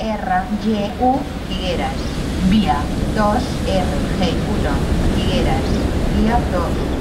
R-Y-U, Higueras, vía 2-R-G1, Higueras, vía 2.